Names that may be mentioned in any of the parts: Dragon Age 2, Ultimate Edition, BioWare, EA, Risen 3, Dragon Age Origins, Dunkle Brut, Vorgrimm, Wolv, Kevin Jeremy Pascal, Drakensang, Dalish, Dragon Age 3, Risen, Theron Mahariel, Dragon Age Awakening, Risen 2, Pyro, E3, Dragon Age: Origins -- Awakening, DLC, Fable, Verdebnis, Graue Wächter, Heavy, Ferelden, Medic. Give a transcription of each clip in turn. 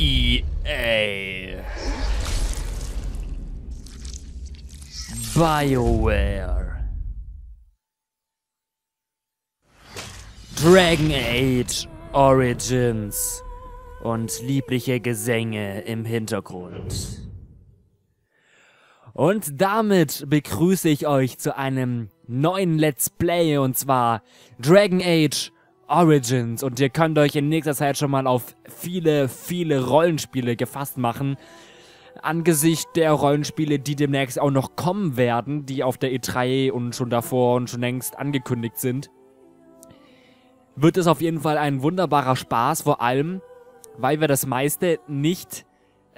EA. BioWare. Dragon Age Origins. Und liebliche Gesänge im Hintergrund. Und damit begrüße ich euch zu einem neuen Let's Play, und zwar Dragon Age Origins. Und ihr könnt euch in nächster Zeit schon mal auf viele, viele Rollenspiele gefasst machen. Angesichts der Rollenspiele, die demnächst auch noch kommen werden, die auf der E3 und schon davor und schon längst angekündigt sind, wird es auf jeden Fall ein wunderbarer Spaß, vor allem, weil wir das meiste nicht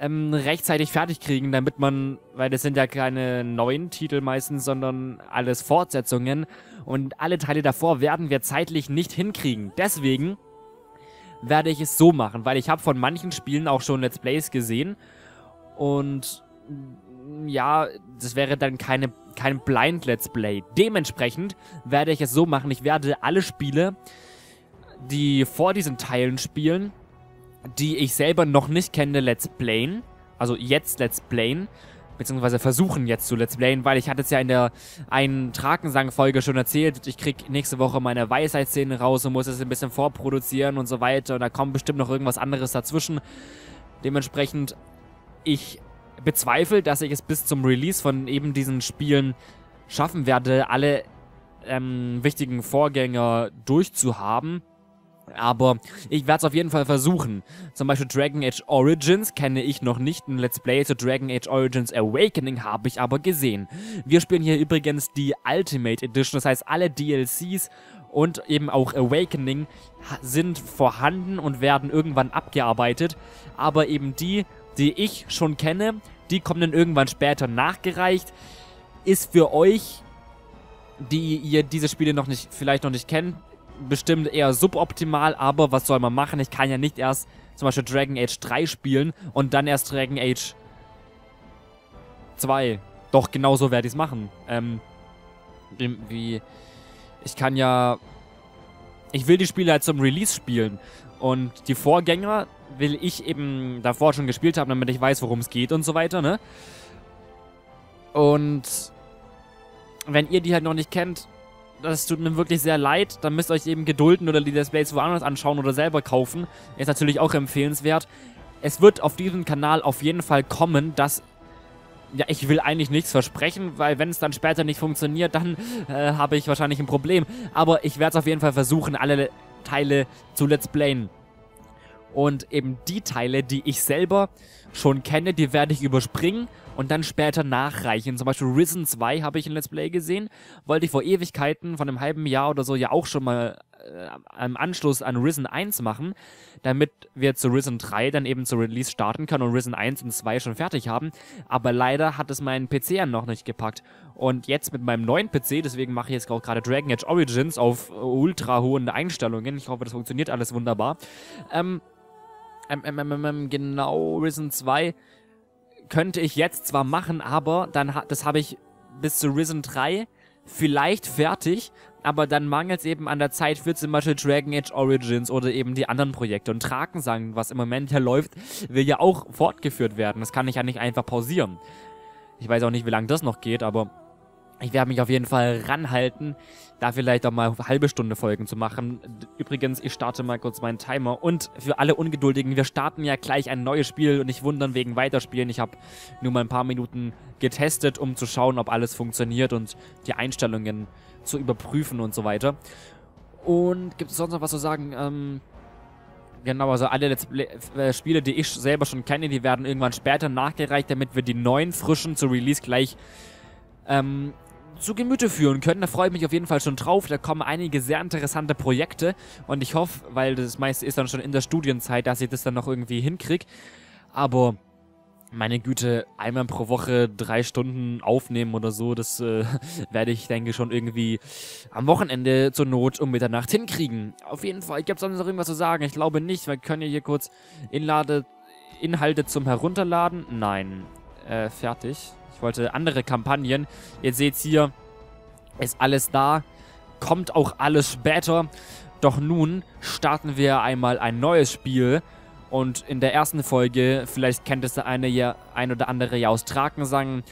rechtzeitig fertig kriegen, damit man, weil das sind ja keine neuen Titel meistens, sondern alles Fortsetzungen, und alle Teile davor werden wir zeitlich nicht hinkriegen. Deswegen werde ich es so machen, weil ich habe von manchen Spielen auch schon Let's Plays gesehen und ja, das wäre dann kein Blind Let's Play. Dementsprechend werde ich es so machen, ich werde alle Spiele, die vor diesen Teilen spielen, die ich selber noch nicht kenne, Let's Playen. Also jetzt Let's Playen. Beziehungsweise versuchen jetzt zu Let's Playen, weil ich hatte es ja in der einen Drakensang-Folge schon erzählt. Ich krieg nächste Woche meine Weisheitsszene raus und muss es ein bisschen vorproduzieren und so weiter. Und da kommt bestimmt noch irgendwas anderes dazwischen. Dementsprechend, ich bezweifle, dass ich es bis zum Release von eben diesen Spielen schaffen werde, alle wichtigen Vorgänger durchzuhaben. Aber ich werde es auf jeden Fall versuchen. Zum Beispiel Dragon Age Origins kenne ich noch nicht. Ein Let's Play zu Dragon Age Origins Awakening habe ich aber gesehen. Wir spielen hier übrigens die Ultimate Edition. Das heißt, alle DLCs und eben auch Awakening sind vorhanden und werden irgendwann abgearbeitet. Aber eben die, die ich schon kenne, die kommen dann irgendwann später nachgereicht. Ist für euch, die ihr diese Spiele noch nicht, vielleicht noch nicht kennt, bestimmt eher suboptimal, aber was soll man machen? Ich kann ja nicht erst zum Beispiel Dragon Age 3 spielen und dann erst Dragon Age 2. Doch, genau so werde ich es machen. Ich kann ja... Ich will die Spiele halt zum Release spielen. Und die Vorgänger will ich eben davor schon gespielt haben, damit ich weiß, worum es geht und so weiter, ne? Und wenn ihr die halt noch nicht kennt, das tut mir wirklich sehr leid, dann müsst ihr euch eben gedulden oder die Displays woanders anschauen oder selber kaufen. Ist natürlich auch empfehlenswert. Es wird auf diesem Kanal auf jeden Fall kommen, dass... Ja, ich will eigentlich nichts versprechen, weil wenn es dann später nicht funktioniert, dann habe ich wahrscheinlich ein Problem. Aber ich werde es auf jeden Fall versuchen, alle Teile zu Let's Playen. Und eben die Teile, die ich selber schon kenne, die werde ich überspringen und dann später nachreichen. Zum Beispiel Risen 2 habe ich in Let's Play gesehen. Wollte ich vor Ewigkeiten, von einem halben Jahr oder so, ja auch schon mal im Anschluss an Risen 1 machen, damit wir zu Risen 3 dann eben zur Release starten können und Risen 1 und 2 schon fertig haben. Aber leider hat es meinen PC noch nicht gepackt. Und jetzt mit meinem neuen PC, deswegen mache ich jetzt auch gerade Dragon Age Origins auf ultra hohen Einstellungen. Ich hoffe, das funktioniert alles wunderbar. Genau, Risen 2 könnte ich jetzt zwar machen, aber dann das habe ich bis zu Risen 3 vielleicht fertig, aber dann mangelt es eben an der Zeit für zum Beispiel Dragon Age Origins oder eben die anderen Projekte. Und Drakensang, was im Moment ja läuft, will ja auch fortgeführt werden. Das kann ich ja nicht einfach pausieren. Ich weiß auch nicht, wie lange das noch geht, aber ich werde mich auf jeden Fall ranhalten, da vielleicht auch mal halbe Stunde Folgen zu machen. Übrigens, ich starte mal kurz meinen Timer. Und für alle Ungeduldigen, wir starten ja gleich ein neues Spiel und nicht wundern wegen Weiterspielen. Ich habe nur mal ein paar Minuten getestet, um zu schauen, ob alles funktioniert und die Einstellungen zu überprüfen und so weiter. Und gibt es sonst noch was zu sagen? Genau, also alle Let's Play Spiele, die ich selber schon kenne, die werden irgendwann später nachgereicht, damit wir die neuen, frischen zu Release gleich zu Gemüte führen können. Da freue ich mich auf jeden Fall schon drauf. Da kommen einige sehr interessante Projekte und ich hoffe, weil das meiste ist dann schon in der Studienzeit, dass ich das dann noch irgendwie hinkriege. Aber meine Güte, einmal pro Woche 3 Stunden aufnehmen oder so, das werde ich, denke ich, schon irgendwie am Wochenende zur Not um Mitternacht hinkriegen. Auf jeden Fall, ich habe sonst noch irgendwas zu sagen. Ich glaube nicht, wir können hier kurz Inhalte zum Herunterladen. Nein, fertig. Ich wollte andere Kampagnen. Ihr seht hier, ist alles da. Kommt auch alles später. Doch nun starten wir einmal ein neues Spiel. Und in der ersten Folge, vielleicht kennt es der ein oder andere ja aus Drakensang,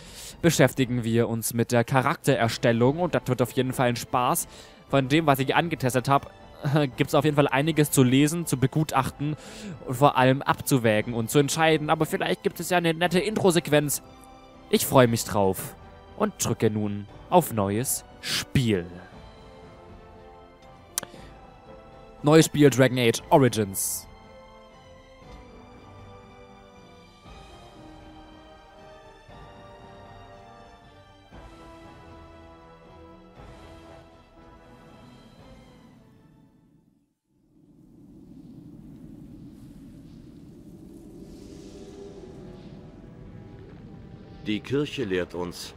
beschäftigen wir uns mit der Charaktererstellung. Und das wird auf jeden Fall ein Spaß. Von dem, was ich angetestet habe, gibt es auf jeden Fall einiges zu lesen, zu begutachten und vor allem abzuwägen und zu entscheiden. Aber vielleicht gibt es ja eine nette Intro-Sequenz. Ich freue mich drauf und drücke nun auf neues Spiel. Neues Spiel Dragon Age Origins. Die Kirche lehrt uns,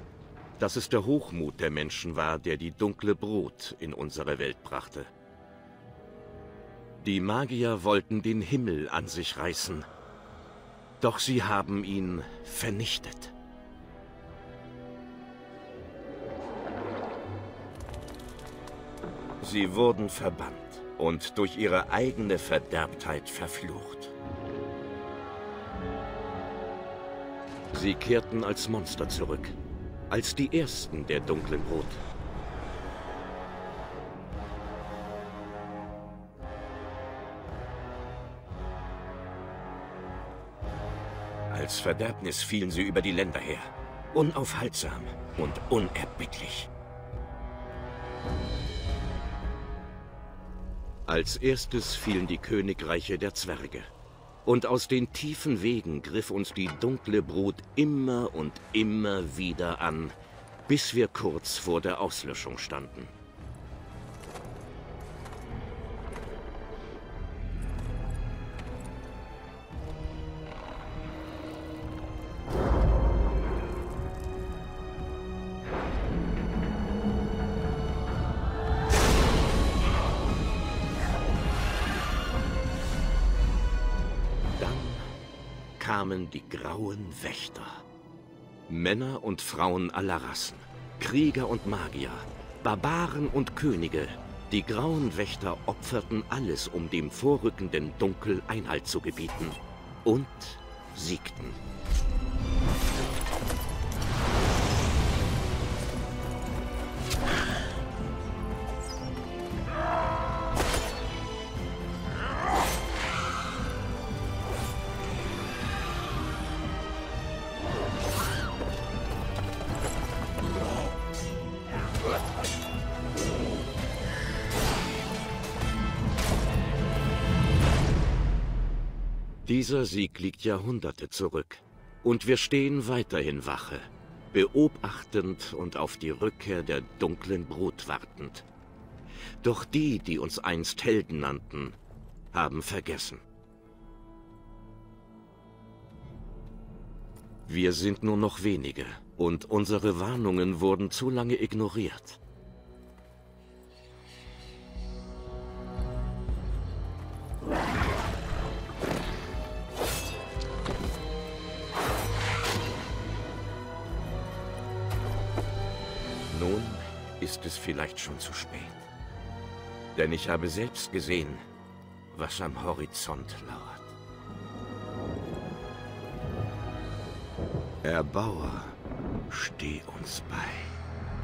dass es der Hochmut der Menschen war, der die dunkle Brut in unsere Welt brachte. Die Magier wollten den Himmel an sich reißen, doch sie haben ihn vernichtet. Sie wurden verbannt und durch ihre eigene Verderbtheit verflucht. Sie kehrten als Monster zurück, als die ersten der dunklen Brut. Als Verderbnis fielen sie über die Länder her, unaufhaltsam und unerbittlich. Als erstes fielen die Königreiche der Zwerge. Und aus den tiefen Wegen griff uns die dunkle Brut immer und immer wieder an, bis wir kurz vor der Auslöschung standen. Die Grauen Wächter. Männer und Frauen aller Rassen, Krieger und Magier, Barbaren und Könige. Die Grauen Wächter opferten alles, um dem vorrückenden Dunkel Einhalt zu gebieten. Und siegten. Dieser Sieg liegt Jahrhunderte zurück und wir stehen weiterhin Wache, beobachtend und auf die Rückkehr der dunklen Brut wartend. Doch die, die uns einst Helden nannten, haben vergessen. Wir sind nur noch wenige und unsere Warnungen wurden zu lange ignoriert. Nun ist es vielleicht schon zu spät, denn ich habe selbst gesehen, was am Horizont lauert. Erbauer, steh uns bei.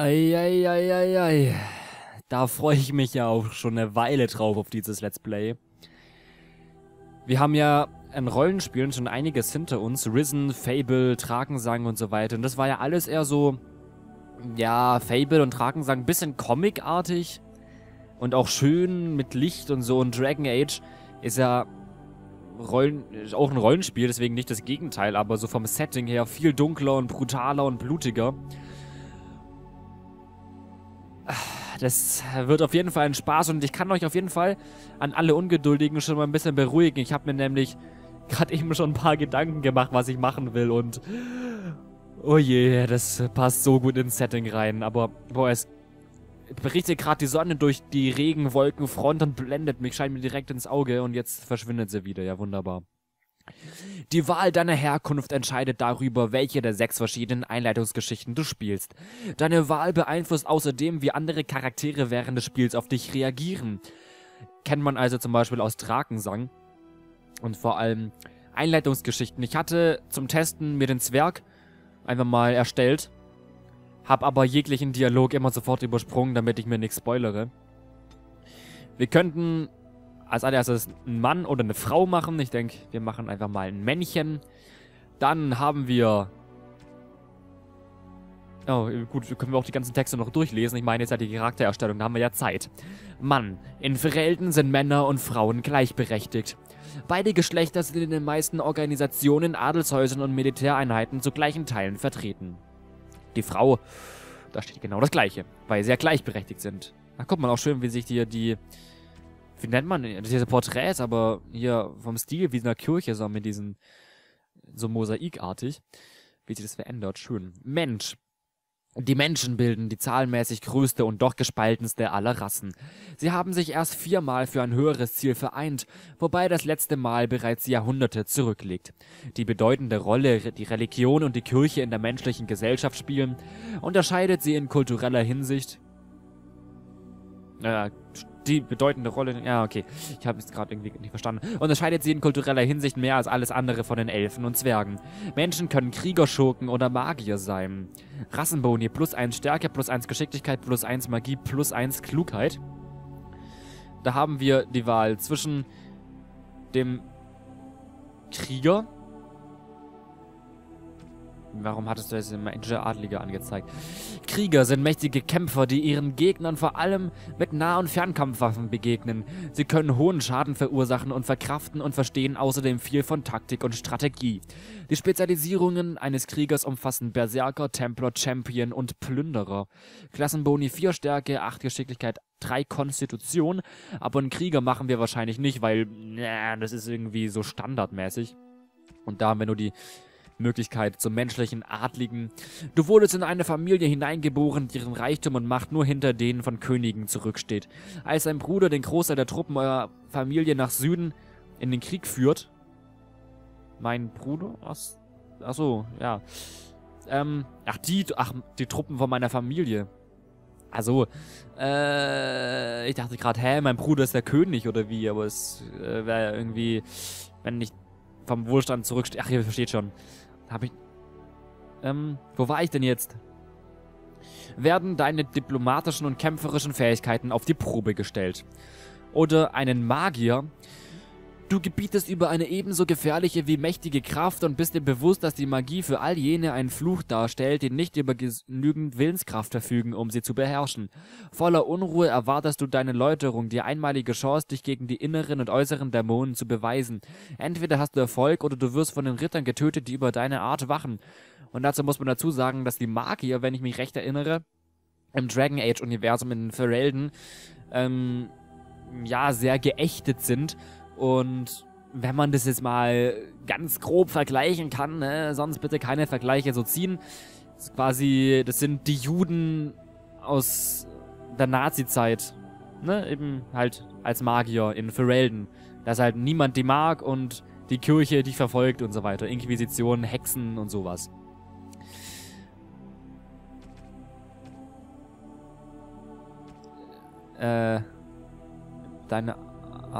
Eieieiei, da freue ich mich ja auch schon eine Weile drauf auf dieses Let's Play. Wir haben ja in Rollenspielen schon einiges hinter uns, Risen, Fable, Drakensang und so weiter. Und das war ja alles eher so, ja, Fable und Drakensang, bisschen comicartig und auch schön mit Licht und so. Und Dragon Age ist ja auch ein Rollenspiel, deswegen nicht das Gegenteil, aber so vom Setting her viel dunkler und brutaler und blutiger. Das wird auf jeden Fall ein Spaß und ich kann euch auf jeden Fall an alle Ungeduldigen schon mal ein bisschen beruhigen. Ich habe mir nämlich gerade eben schon ein paar Gedanken gemacht, was ich machen will und oh je, das passt so gut ins Setting rein. Aber boah, es bricht gerade die Sonne durch die Regenwolkenfront und blendet mich, scheint mir direkt ins Auge und jetzt verschwindet sie wieder. Ja, wunderbar. Die Wahl deiner Herkunft entscheidet darüber, welche der 6 verschiedenen Einleitungsgeschichten du spielst. Deine Wahl beeinflusst außerdem, wie andere Charaktere während des Spiels auf dich reagieren. Kennt man also zum Beispiel aus Drakensang und vor allem Einleitungsgeschichten. Ich hatte zum Testen mir den Zwerg einfach mal erstellt, hab aber jeglichen Dialog immer sofort übersprungen, damit ich mir nichts spoilere. Wir könnten als allererstes einen Mann oder eine Frau machen. Ich denke, wir machen einfach mal ein Männchen. Dann haben wir... Oh, gut, können wir auch die ganzen Texte noch durchlesen. Ich meine, jetzt hat die Charaktererstellung, da haben wir ja Zeit. Mann. In Ferelden sind Männer und Frauen gleichberechtigt. Beide Geschlechter sind in den meisten Organisationen, Adelshäusern und Militäreinheiten zu gleichen Teilen vertreten. Die Frau, da steht genau das Gleiche, weil sie ja gleichberechtigt sind. Da guckt man auch schön, wie sich hier die... Wie nennt man diese Porträts, aber hier vom Stil wie in einer Kirche, so mit diesen, so mosaikartig, wie sich das verändert, schön. Mensch. Die Menschen bilden die zahlenmäßig größte und doch gespaltenste aller Rassen. Sie haben sich erst 4-mal für ein höheres Ziel vereint, wobei das letzte Mal bereits Jahrhunderte zurückliegt. Die bedeutende Rolle, die Religion und die Kirche in der menschlichen Gesellschaft spielen, unterscheidet sie in kultureller Hinsicht. Die bedeutende Rolle... Ja, okay. Ich habe es gerade irgendwie nicht verstanden. Unterscheidet sie in kultureller Hinsicht mehr als alles andere von den Elfen und Zwergen. Menschen können Krieger, Schurken oder Magier sein. Rassenboni, +1 Stärke, +1 Geschicklichkeit, +1 Magie, +1 Klugheit. Da haben wir die Wahl zwischen dem Krieger... Warum hattest du das im Ninja Adliger angezeigt? Krieger sind mächtige Kämpfer, die ihren Gegnern vor allem mit Nah- und Fernkampfwaffen begegnen. Sie können hohen Schaden verursachen und verkraften und verstehen außerdem viel von Taktik und Strategie. Die Spezialisierungen eines Kriegers umfassen Berserker, Templer, Champion und Plünderer. Klassenboni 4 Stärke, 8 Geschicklichkeit, 3 Konstitution. Aber einen Krieger machen wir wahrscheinlich nicht, weil das ist irgendwie so standardmäßig. Und da haben wir nur die Möglichkeit zum menschlichen Adligen. Du wurdest in eine Familie hineingeboren, deren Reichtum und Macht nur hinter denen von Königen zurücksteht. Als dein Bruder den Großteil der Truppen eurer Familie nach Süden in den Krieg führt... Mein Bruder? Achso, ja. Die Truppen von meiner Familie. Also, ich dachte gerade, mein Bruder ist der König oder wie, aber es wäre irgendwie, wenn nicht vom Wohlstand zurücksteht. Ach, ihr versteht schon. Hab ich... wo war ich denn jetzt? Werden deine diplomatischen und kämpferischen Fähigkeiten auf die Probe gestellt. Oder einen Magier. Du gebietest über eine ebenso gefährliche wie mächtige Kraft und bist dir bewusst, dass die Magie für all jene einen Fluch darstellt, die nicht über genügend Willenskraft verfügen, um sie zu beherrschen. Voller Unruhe erwartest du deine Läuterung, die einmalige Chance, dich gegen die inneren und äußeren Dämonen zu beweisen. Entweder hast du Erfolg oder du wirst von den Rittern getötet, die über deine Art wachen. Und dazu muss man dazu sagen, dass die Magier, wenn ich mich recht erinnere, im Dragon Age Universum in Ferelden, ja, sehr geächtet sind. Und wenn man das jetzt mal ganz grob vergleichen kann, ne, sonst bitte keine Vergleiche so ziehen. Das ist quasi, das sind die Juden aus der Nazi-Zeit, ne, eben halt als Magier in Ferelden. Da ist halt niemand die mag und die Kirche die verfolgt und so weiter. Inquisition, Hexen und sowas. Deine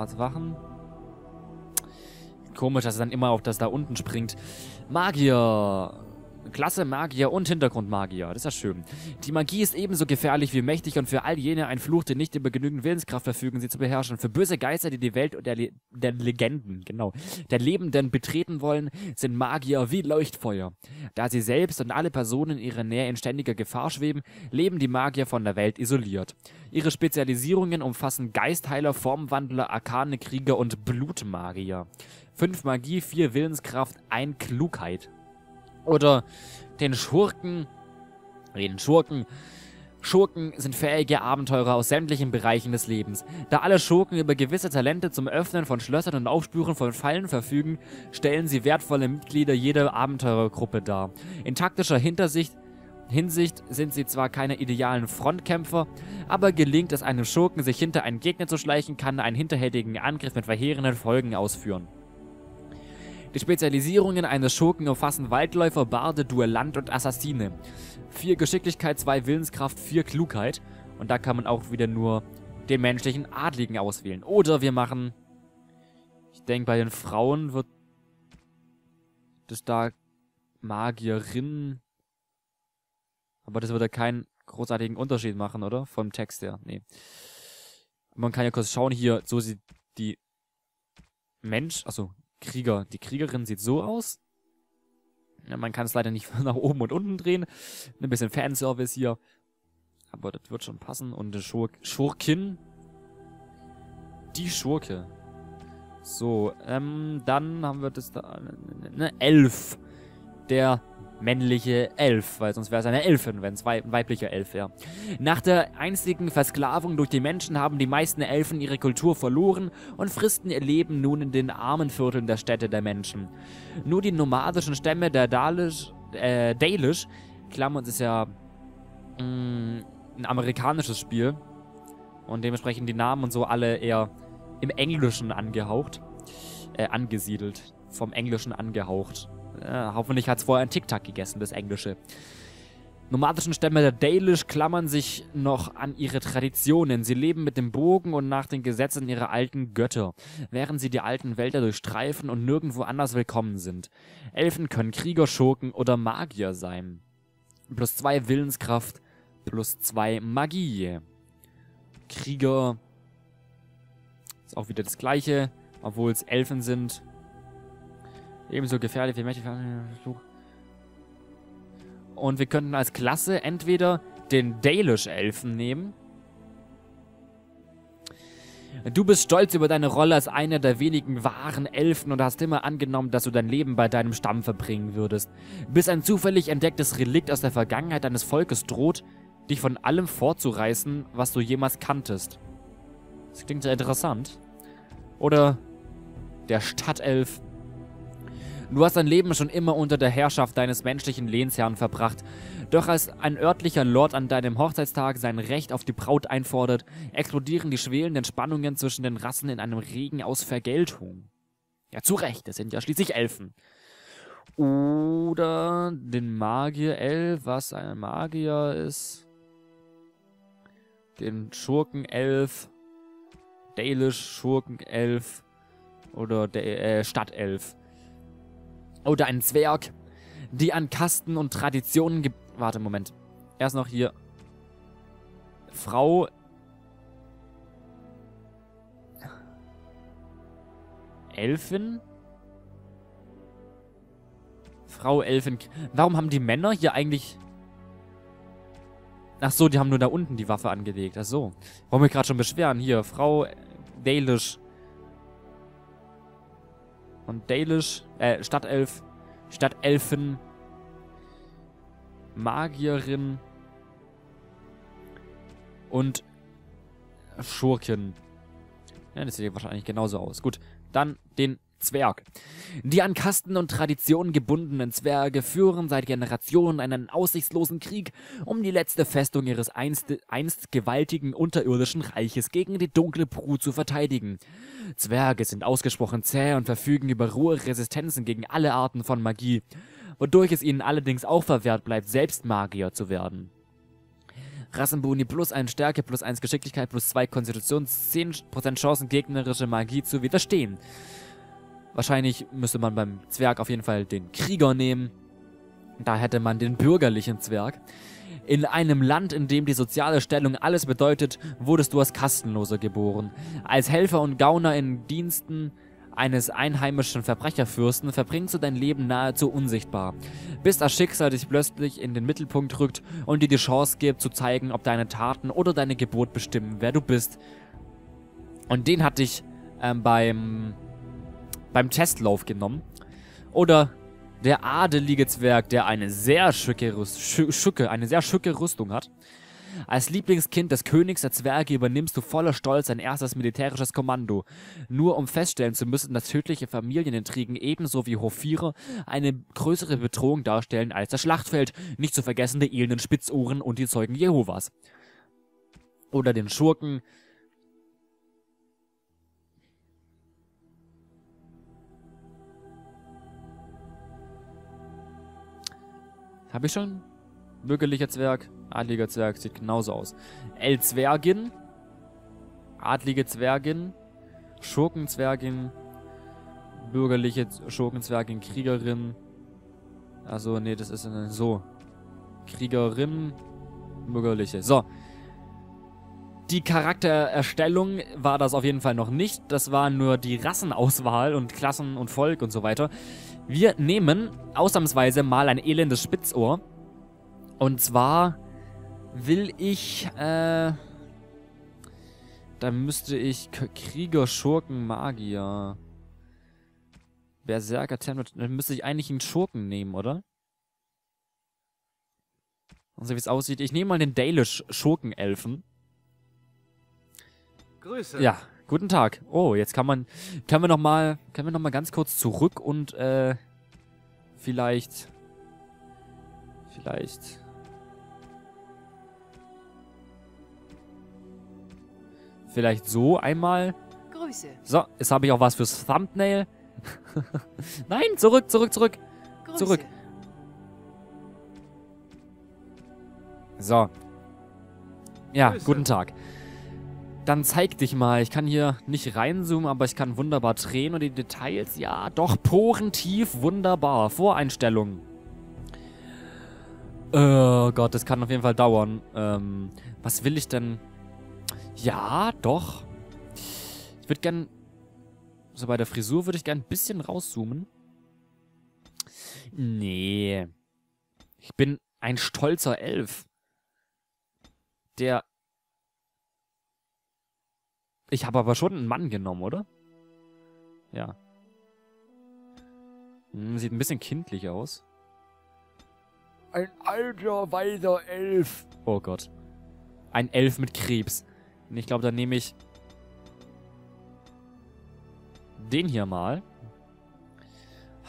Art Wachen... Komisch, dass es dann immer auf das da unten springt. Magier. Klasse Magier und Hintergrundmagier. Das ist ja schön. Die Magie ist ebenso gefährlich wie mächtig und für all jene ein Fluch, die nicht über genügend Willenskraft verfügen, sie zu beherrschen. Für böse Geister, die die Welt der Legenden, genau, der Lebenden betreten wollen, sind Magier wie Leuchtfeuer. Da sie selbst und alle Personen in ihrer Nähe in ständiger Gefahr schweben, leben die Magier von der Welt isoliert. Ihre Spezialisierungen umfassen Geistheiler, Formwandler, Arkane, Krieger und Blutmagier. 5 Magie, 4 Willenskraft, 1 Klugheit. Oder den Schurken. Schurken sind fähige Abenteurer aus sämtlichen Bereichen des Lebens. Da alle Schurken über gewisse Talente zum Öffnen von Schlössern und Aufspüren von Fallen verfügen, stellen sie wertvolle Mitglieder jeder Abenteurergruppe dar. In taktischer Hinsicht sind sie zwar keine idealen Frontkämpfer, aber gelingt es einem Schurken, sich hinter einen Gegner zu schleichen, kann einen hinterhältigen Angriff mit verheerenden Folgen ausführen. Die Spezialisierungen eines Schurken umfassen Waldläufer, Barde, Duellant und Assassine. 4 Geschicklichkeit, 2 Willenskraft, 4 Klugheit. Und da kann man auch wieder nur den menschlichen Adligen auswählen. Oder wir machen... Ich denke, bei den Frauen wird das da Magierin... Aber das würde keinen großartigen Unterschied machen, oder? Vom Text her, nee. Man kann ja kurz schauen hier, so sieht die Mensch... Achso, Krieger. Die Kriegerin sieht so aus. Ja, man kann es leider nicht nach oben und unten drehen. Ein bisschen Fanservice hier. Aber das wird schon passen. Und eine Schurkin. Die Schurke. So, dann haben wir das da... Eine Elf. Der männliche Elf, weil sonst wäre es eine Elfin, wenn es ein weiblicher Elf wäre. Nach der einstigen Versklavung durch die Menschen haben die meisten Elfen ihre Kultur verloren und fristen ihr Leben nun in den armen Vierteln der Städte der Menschen. Nur die nomadischen Stämme der Dalish, Klammern, das ist ja ein amerikanisches Spiel und dementsprechend die Namen und so alle eher im Englischen angehaucht, angesiedelt, vom Englischen angehaucht. Hoffentlich hat es vorher ein Tic-Tac gegessen, das Englische. Nomadischen Stämme der Dalish klammern sich noch an ihre Traditionen. Sie leben mit dem Bogen und nach den Gesetzen ihrer alten Götter, während sie die alten Wälder durchstreifen und nirgendwo anders willkommen sind. Elfen können Krieger, Schurken oder Magier sein. Plus 2 Willenskraft, plus 2 Magie. Krieger ist auch wieder das Gleiche, obwohl es Elfen sind. Ebenso gefährlich wie Mächtig. Und wir könnten als Klasse entweder den Dalish Elfen nehmen. Du bist stolz über deine Rolle als einer der wenigen wahren Elfen und hast immer angenommen, dass du dein Leben bei deinem Stamm verbringen würdest. Bis ein zufällig entdecktes Relikt aus der Vergangenheit deines Volkes droht, dich von allem fortzureißen, was du jemals kanntest. Das klingt sehr interessant. Oder der Stadtelf. Du hast dein Leben schon immer unter der Herrschaft deines menschlichen Lehnsherrn verbracht. Doch als ein örtlicher Lord an deinem Hochzeitstag sein Recht auf die Braut einfordert, explodieren die schwelenden Spannungen zwischen den Rassen in einem Regen aus Vergeltung. Ja, zu Recht, das sind ja schließlich Elfen. Oder den Magier-Elf, was ein Magier ist. Den Schurken-Elf. Dalish Schurken-Elf. Oder der Stadt-Elf. Oder ein Zwerg, die an Kasten und Traditionen gibt. Warte, Moment. Erst noch hier. Frau. Elfin? Frau Elfin. Warum haben die Männer hier eigentlich... Ach so, die haben nur da unten die Waffe angelegt. Ach so. Wollen wir gerade schon beschweren. Hier, Frau Dalish. Und Dalish, Stadtelf, Stadtelfen, Magierin und Schurken. Ja, das sieht wahrscheinlich genauso aus. Gut, dann den Zwerg. Die an Kasten und Traditionen gebundenen Zwerge führen seit Generationen einen aussichtslosen Krieg um die letzte Festung ihres einst gewaltigen unterirdischen Reiches gegen die Dunkle Brut zu verteidigen. Zwerge sind ausgesprochen zäh und verfügen über rohe Resistenzen gegen alle Arten von Magie, wodurch es ihnen allerdings auch verwehrt bleibt, selbst Magier zu werden. Rassenboni plus 1 Stärke, plus 1 Geschicklichkeit, plus 2 Konstitution, 10% Chancen, gegnerische Magie zu widerstehen. Wahrscheinlich müsste man beim Zwerg auf jeden Fall den Krieger nehmen. Da hätte man den bürgerlichen Zwerg. In einem Land, in dem die soziale Stellung alles bedeutet, wurdest du als Kastenloser geboren. Als Helfer und Gauner in Diensten eines einheimischen Verbrecherfürsten verbringst du dein Leben nahezu unsichtbar, bis das Schicksal dich plötzlich in den Mittelpunkt rückt und dir die Chance gibt, zu zeigen, ob deine Taten oder deine Geburt bestimmen, wer du bist. Und den hatte ich beim Testlauf genommen. Oder der adelige Zwerg, der eine sehr schicke Rüstung hat. Als Lieblingskind des Königs der Zwerge übernimmst du voller Stolz dein erstes militärisches Kommando, nur um feststellen zu müssen, dass tödliche Familienintrigen ebenso wie Hofierer eine größere Bedrohung darstellen als das Schlachtfeld, nicht zu vergessen die elenden Spitzohren und die Zeugen Jehovas. Oder den Schurken. Habe ich schon? Bürgerlicher Zwerg, adliger Zwerg, sieht genauso aus. Elzwergin, adlige Zwergin, Schurkenzwergin, bürgerliche Schurkenzwergin, Kriegerin. Also, nee, das ist eine, so. Kriegerin, bürgerliche. So. Die Charaktererstellung war das auf jeden Fall noch nicht. Das war nur die Rassenauswahl und Klassen und Volk und so weiter. Wir nehmen ausnahmsweise mal ein elendes Spitzohr. Und zwar will ich, da müsste ich Krieger, Schurken, Magier, Berserker, Templer, dann müsste ich eigentlich einen Schurken nehmen, oder? Also wie es aussieht, ich nehme mal den Dalish Schurkenelfen. Grüße. Ja, guten Tag. Oh, jetzt kann man, können wir noch mal ganz kurz zurück und, vielleicht so einmal. Grüße. So, jetzt habe ich auch was fürs Thumbnail. Nein, zurück. Grüße. Zurück. So. Ja, Grüße. Guten Tag. Dann zeig dich mal. Ich kann hier nicht reinzoomen, aber ich kann wunderbar drehen und die Details, ja, doch porentief, wunderbar. Voreinstellungen. Oh Gott, das kann auf jeden Fall dauern. Was will ich denn? Ja, doch. Ich würde gern... So, bei der Frisur würde ich gern ein bisschen rauszoomen. Nee. Ich bin ein stolzer Elf. Der... Ich habe aber schon einen Mann genommen, oder? Ja. Sieht ein bisschen kindlich aus. Ein alter, weiser Elf. Oh Gott. Ein Elf mit Krebs. Und ich glaube, dann nehme ich den hier mal.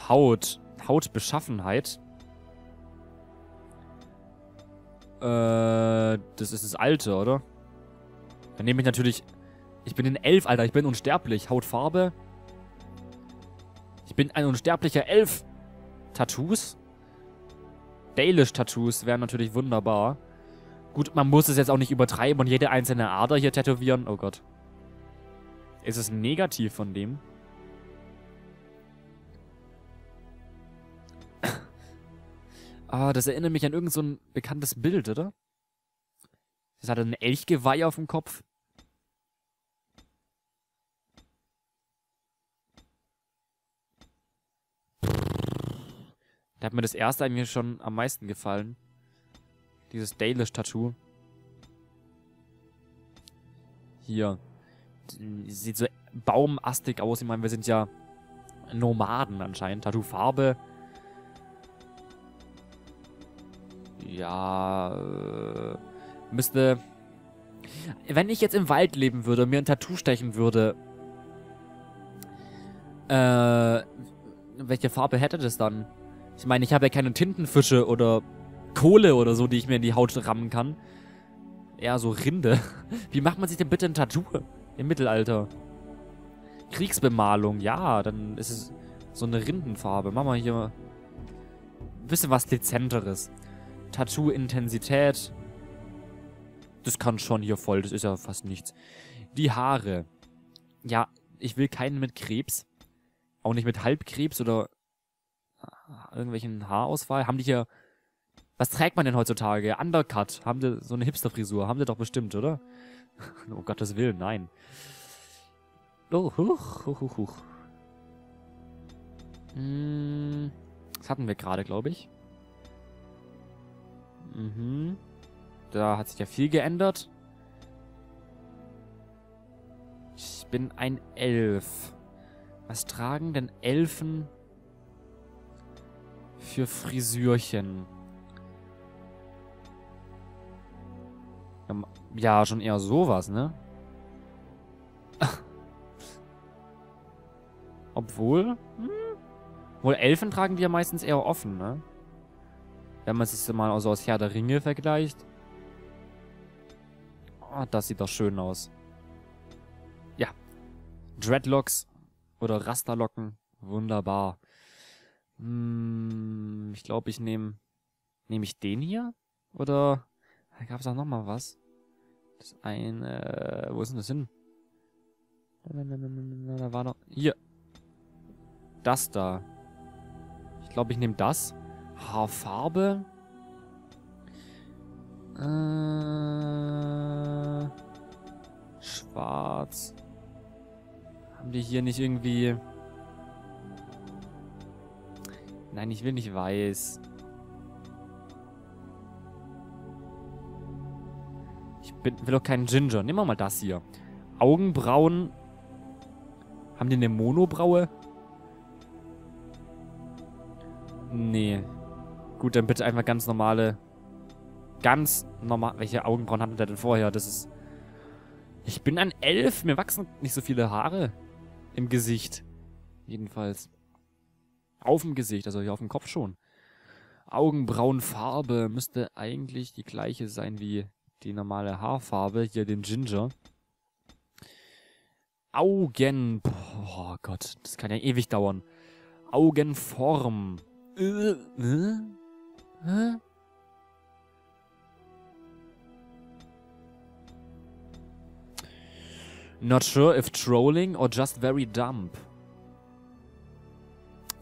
Haut. Hautbeschaffenheit. Das ist das Alte, oder? Dann nehme ich natürlich... Ich bin ein Elf, Alter. Ich bin unsterblich. Hautfarbe. Ich bin ein unsterblicher Elf. Tattoos. Dalish-Tattoos wären natürlich wunderbar. Gut, man muss es jetzt auch nicht übertreiben und jede einzelne Ader hier tätowieren. Oh Gott. Ist es negativ von dem? Ah, das erinnert mich an irgend so ein bekanntes Bild, oder? Das hat ein Elchgeweih auf dem Kopf. Da hat mir das erste eigentlich schon am meisten gefallen. Dieses Dalish-Tattoo. Hier. Sieht so baumastig aus. Ich meine, wir sind ja Nomaden anscheinend. Tattoo-Farbe. Ja. Müsste... Wenn ich jetzt im Wald leben würde, mir ein Tattoo stechen würde... Welche Farbe hätte das dann? Ich meine, ich habe ja keine Tintenfische oder Kohle oder so, die ich mir in die Haut rammen kann. Eher so Rinde. Wie macht man sich denn bitte ein Tattoo im Mittelalter? Kriegsbemalung, ja, dann ist es so eine Rindenfarbe. Machen wir hier ein bisschen was Dezenteres. Tattoo-Intensität. Das kann schon hier voll, das ist ja fast nichts. Die Haare. Ja, ich will keinen mit Krebs. Auch nicht mit Halbkrebs oder... irgendwelchen Haarausfall. Haben die hier... Was trägt man denn heutzutage? Undercut. Haben die so eine Hipster-Frisur? Haben die doch bestimmt, oder? Oh Gottes Willen, nein. Oh, huch. Das hatten wir gerade, glaube ich. Mhm. Da hat sich ja viel geändert. Ich bin ein Elf. Was tragen denn Elfen... für Frisürchen? Ja, schon eher sowas, ne? Obwohl... Wohl Elfen tragen die ja meistens eher offen, ne? Wenn man es jetzt mal so aus Herr der Ringe vergleicht. Oh, das sieht doch schön aus. Ja. Dreadlocks oder Rasterlocken. Wunderbar. Ich glaube, ich nehme Nehme ich den hier? Oder gab es auch nochmal was? Das eine... Wo ist denn das hin? Da war doch... Hier. Das da. Ich glaube, ich nehme das. Haarfarbe. Schwarz. Haben die hier nicht irgendwie... Nein, ich will nicht weiß. Ich will doch keinen Ginger. Nehmen wir mal das hier. Augenbrauen. Haben die eine Monobraue? Nee. Gut, dann bitte einfach ganz normale... Ganz normal... Welche Augenbrauen hatten wir denn vorher? Das ist... Ich bin ein Elf. Mir wachsen nicht so viele Haare im Gesicht. Jedenfalls. Auf dem Gesicht, also hier auf dem Kopf schon. Augenbrauenfarbe müsste eigentlich die gleiche sein wie die normale Haarfarbe. Hier den Ginger. Augen... Oh Gott, das kann ja ewig dauern. Augenform. Not sure if trolling or just very dumb.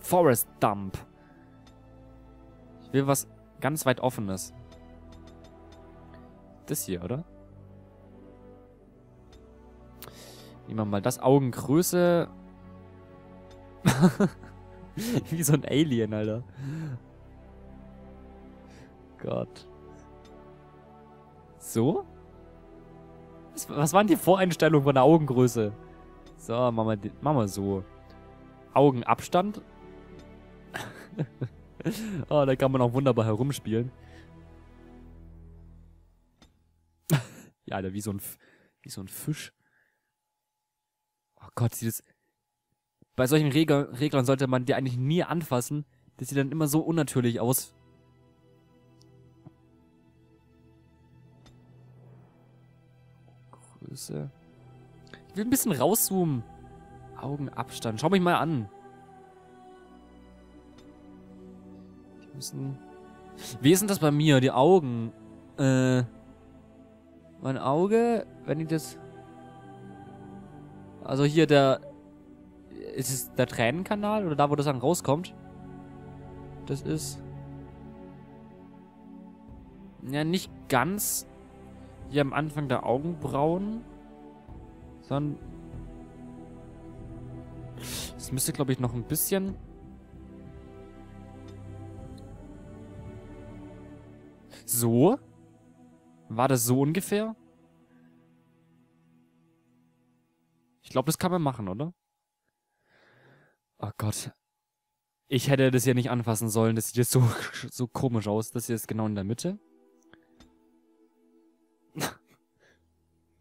Forest Dump. Ich will was ganz weit Offenes. Das hier, oder? Nehmen wir mal das. Augengröße. Wie so ein Alien, Alter. Gott. So? Was waren die Voreinstellungen von der Augengröße? So, machen wir so. Augenabstand. Oh, da kann man auch wunderbar herumspielen. Ja, Alter, wie so ein Fisch. Oh Gott, sieht das... Bei solchen Reglern sollte man die eigentlich nie anfassen. Das sieht dann immer so unnatürlich aus. Größe. Ich will ein bisschen rauszoomen. Augenabstand. Schau mich mal an. Die müssen... Wie ist denn das bei mir? Die Augen. Mein Auge, wenn ich das... Also hier der... Ist es der Tränenkanal? Oder da, wo das dann rauskommt? Das ist... Ja, nicht ganz... Hier am Anfang der Augenbrauen. Sondern... Das müsste, glaube ich, noch ein bisschen... So? War das so ungefähr? Ich glaube, das kann man machen, oder? Oh Gott. Ich hätte das hier nicht anfassen sollen. Das sieht jetzt so komisch aus. Das hier ist genau in der Mitte.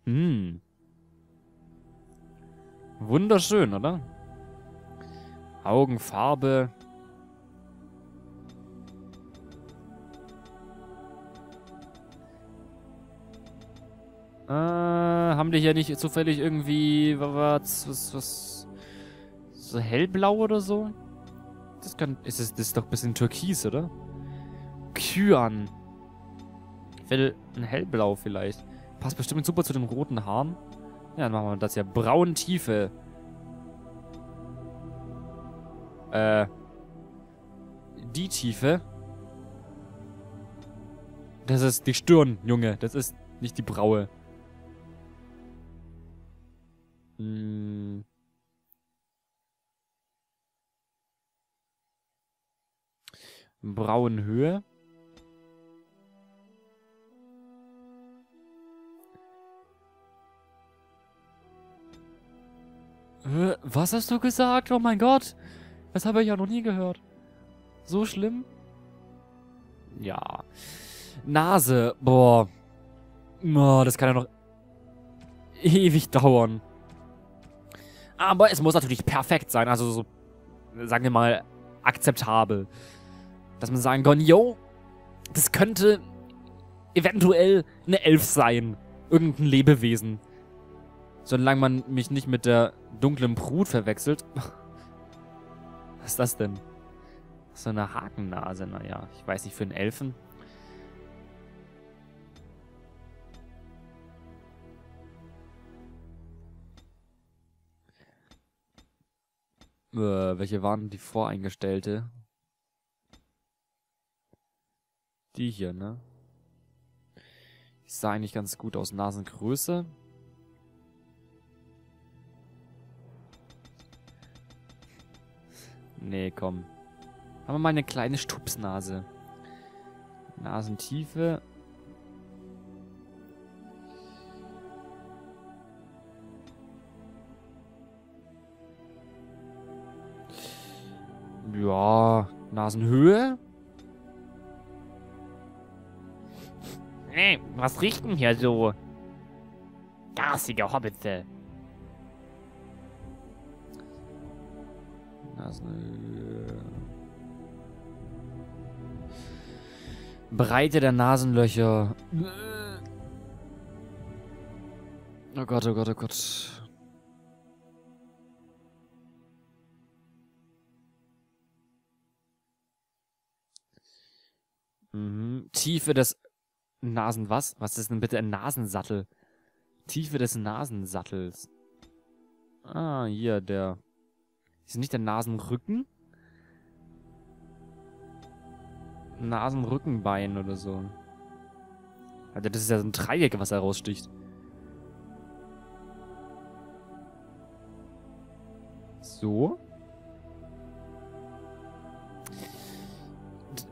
Hm. Wunderschön, oder? Augenfarbe. Haben die hier nicht zufällig irgendwie was so hellblau oder so? Das kann... Das ist doch ein bisschen türkis, oder? Kyan. Ich will ein hellblau vielleicht. Passt bestimmt super zu den roten Haaren. Ja, dann machen wir das hier. Braun Tiefe. Die Tiefe. Das ist die Stirn, Junge. Das ist nicht die Braue. Hm. Brauenhöhe. Was hast du gesagt? Oh mein Gott. Das habe ich ja noch nie gehört. So schlimm? Ja. Nase. Boah. Oh, das kann ja noch ewig dauern. Aber es muss natürlich perfekt sein. Also so, sagen wir mal, akzeptabel. Dass man sagen kann, yo, das könnte eventuell eine Elf sein. Irgendein Lebewesen. Solange man mich nicht mit der dunklen Brut verwechselt. Was ist das denn? So eine Hakennase, naja. Ich weiß nicht, für einen Elfen. Welche waren die voreingestellte? Die hier, ne? Die sah eigentlich ganz gut aus. Nasengröße. Nee, komm. Haben wir mal eine kleine Stupsnase. Nasentiefe. Ja, Nasenhöhe. Hey, was riecht denn hier so? Gasige Hobbitze. Nasenhöhe. Breite der Nasenlöcher. Oh Gott, oh Gott, oh Gott. Tiefe des Nasen... Was? Was ist denn bitte ein Nasensattel? Tiefe des Nasensattels. Ah, hier, der... Ist nicht der Nasenrücken? Nasenrückenbein oder so. Alter, das ist ja so ein Dreieck, was da raussticht. So...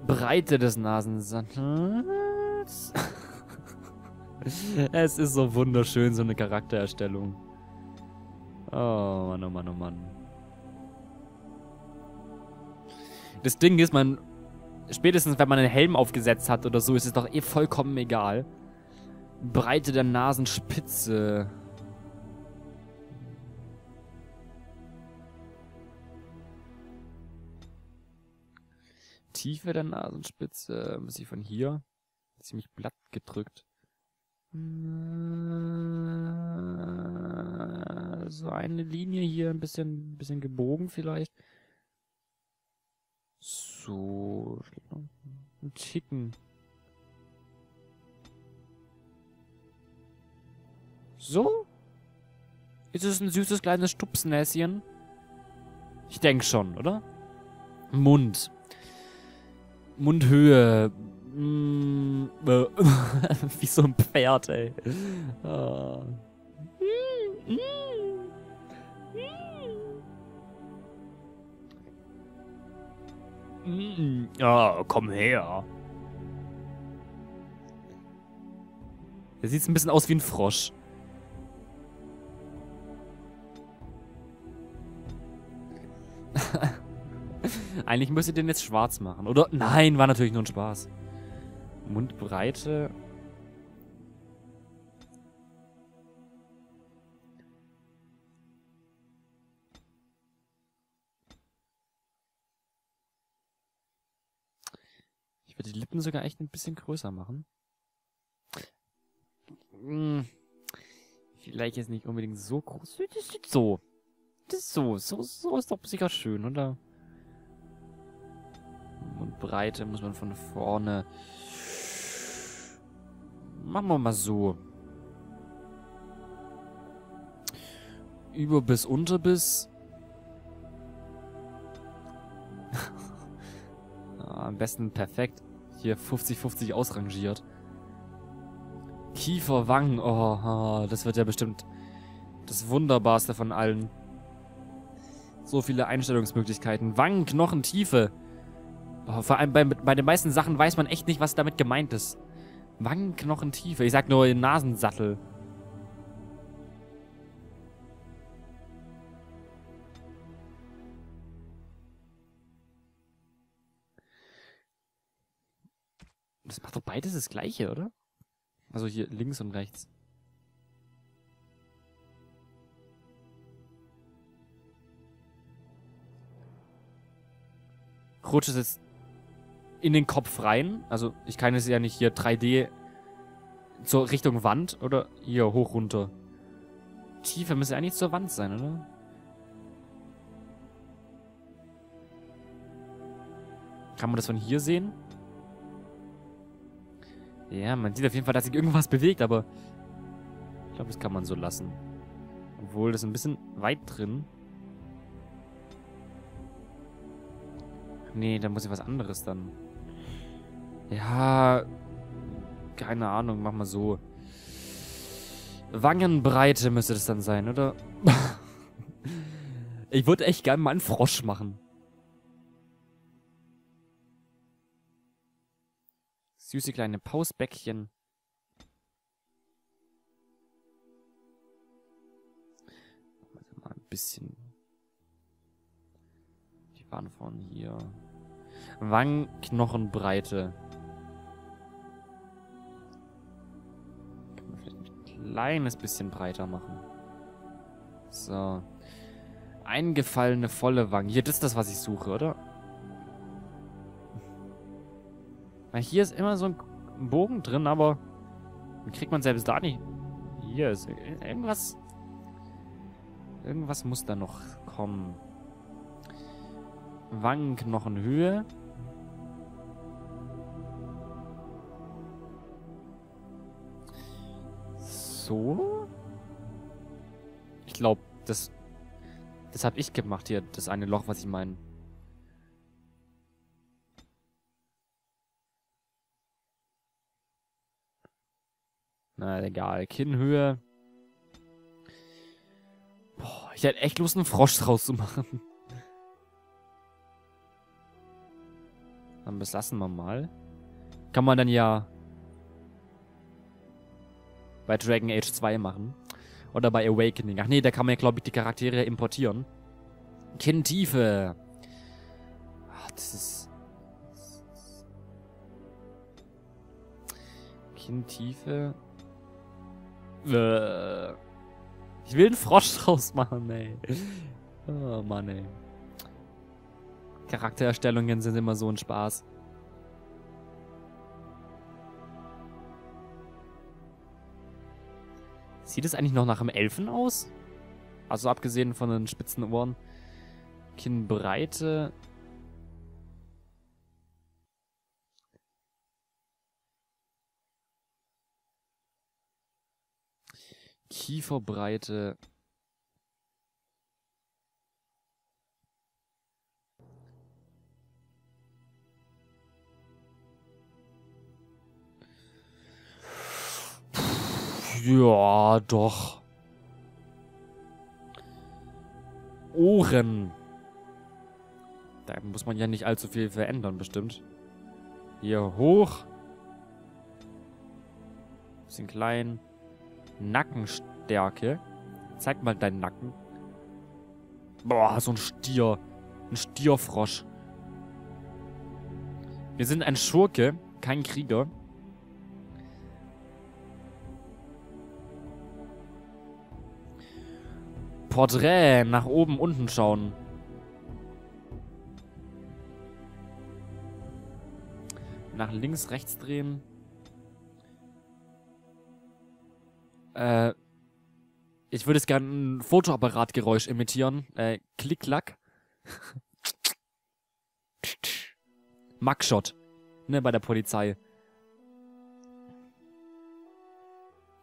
Breite des Nasensattels. Es ist so wunderschön, so eine Charaktererstellung. Oh Mann, oh Mann, oh Mann. Das Ding ist, man... Spätestens, wenn man einen Helm aufgesetzt hat oder so, ist es doch eh vollkommen egal. Breite der Nasenspitze. Tiefe der Nasenspitze, muss ich von hier ziemlich platt gedrückt. So eine Linie hier, ein bisschen gebogen vielleicht. So, ein Ticken. So? Ist es ein süßes kleines Stupsnäschen? Ich denke schon, oder? Mund. Mundhöhe. Wie so ein Pferd, ey. Oh. Oh, komm her. Der sieht ein bisschen aus wie ein Frosch. Eigentlich müsst ihr den jetzt schwarz machen, oder? Nein, war natürlich nur ein Spaß. Mundbreite. Ich werde die Lippen sogar echt ein bisschen größer machen. Vielleicht jetzt nicht unbedingt so groß. So. Das ist so. So ist doch sicher schön, oder? Breite muss man von vorne. Machen wir mal so. Überbiss, Unterbiss. Am besten perfekt. Hier 50-50 ausrangiert. Kiefer, Wangen. Oh, das wird ja bestimmt das Wunderbarste von allen. So viele Einstellungsmöglichkeiten. Wangen, Knochen, Tiefe. Vor allem bei den meisten Sachen weiß man echt nicht, was damit gemeint ist. Wangenknochentiefe. Ich sag nur Nasensattel. Das macht doch beides das Gleiche, oder? Also hier links und rechts. Rutscht es jetzt in den Kopf rein. Also ich kann es ja nicht hier 3D zur Richtung Wand oder hier hoch runter. Tiefe müsste eigentlich zur Wand sein, oder? Kann man das von hier sehen? Ja, man sieht auf jeden Fall, dass sich irgendwas bewegt, aber ich glaube, das kann man so lassen. Obwohl, das ist ein bisschen weit drin. Nee, dann muss ich was anderes dann. Ja, keine Ahnung, mach mal so. Wangenbreite müsste das dann sein, oder? Ich würde echt gerne mal einen Frosch machen. Süße kleine Pausbäckchen. Mal ein bisschen. Die waren von hier. Wangenknochenbreite. Können wir vielleicht ein kleines bisschen breiter machen. So. Eingefallene volle Wangen. Hier, das ist das, was ich suche, oder? Weil hier ist immer so ein Bogen drin, aber kriegt man selbst da nicht. Hier ist irgendwas. Irgendwas muss da noch kommen. Wangenknochenhöhe. So. Ich glaube, das habe ich gemacht hier, das eine Loch, was ich meine. Na, egal. Kinnhöhe. Boah, ich hätte echt Lust, einen Frosch draus zu machen. Dann belassen wir mal. Kann man dann ja bei Dragon Age 2 machen. Oder bei Awakening. Ach nee, da kann man ja, glaube ich, die Charaktere importieren. Kinntiefe. Ach, das ist... Kinntiefe. Ich will einen Frosch draus machen, ey. Oh Mann, ey. Charaktererstellungen sind immer so ein Spaß. Sieht es eigentlich noch nach einem Elfen aus? Also abgesehen von den spitzen Ohren. Kinnbreite. Kieferbreite. Ja, doch. Ohren. Da muss man ja nicht allzu viel verändern, bestimmt. Hier hoch. Bisschen klein. Nackenstärke. Zeig mal deinen Nacken. Boah, so ein Stier. Ein Stierfrosch. Wir sind ein Schurke, kein Krieger. Porträt, nach oben, unten schauen. Nach links, rechts drehen. Ich würde es gerne ein Fotoapparatgeräusch imitieren. Klick-Klack. Mugshot. Ne, bei der Polizei.